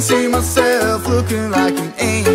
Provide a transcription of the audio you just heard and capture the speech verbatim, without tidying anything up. can see myself looking like an angel.